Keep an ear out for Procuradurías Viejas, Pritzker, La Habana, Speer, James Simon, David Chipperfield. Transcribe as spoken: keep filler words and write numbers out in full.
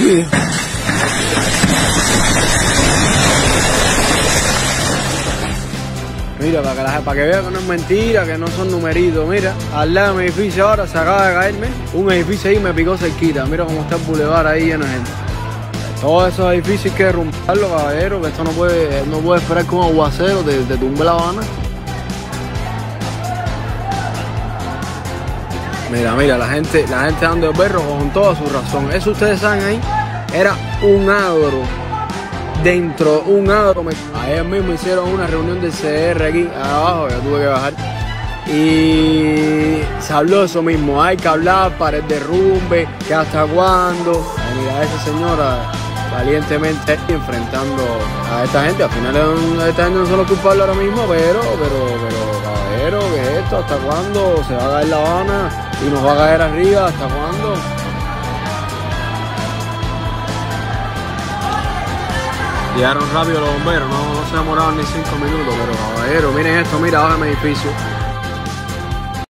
aquí. Mira, para que, la, para que vean que no es mentira, que no son numeritos, mira. Al lado de mi edificio ahora se acaba de caerme un edificio ahí y me picó cerquita. Mira cómo está el bulevar ahí lleno de gente. Todos esos edificios hay que derrumbarlos, caballero, que esto no puede, no puede esperar que un aguacero te, te tumbe La Habana. Mira, mira, la gente, la gente dando el perro con toda su razón. Eso ustedes saben ahí, era un agro. Dentro, un agro. Ayer mismo hicieron una reunión del C R aquí abajo, que tuve que bajar. Y se habló de eso mismo, hay que hablar para el derrumbe, que hasta cuándo. Mira a esa señora valientemente enfrentando a esta gente. Al final esta gente no son los culpables ahora mismo, pero, pero, pero, caballero, ¿qué es esto? ¿Hasta cuándo se va a caer La Habana? ¿Y nos va a caer arriba? ¿Hasta cuándo? Llegaron rápido los bomberos, no, no se demoraron ni cinco minutos, pero caballero, miren esto, mira, ahora mi edificio.